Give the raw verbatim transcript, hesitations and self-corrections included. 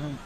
I don't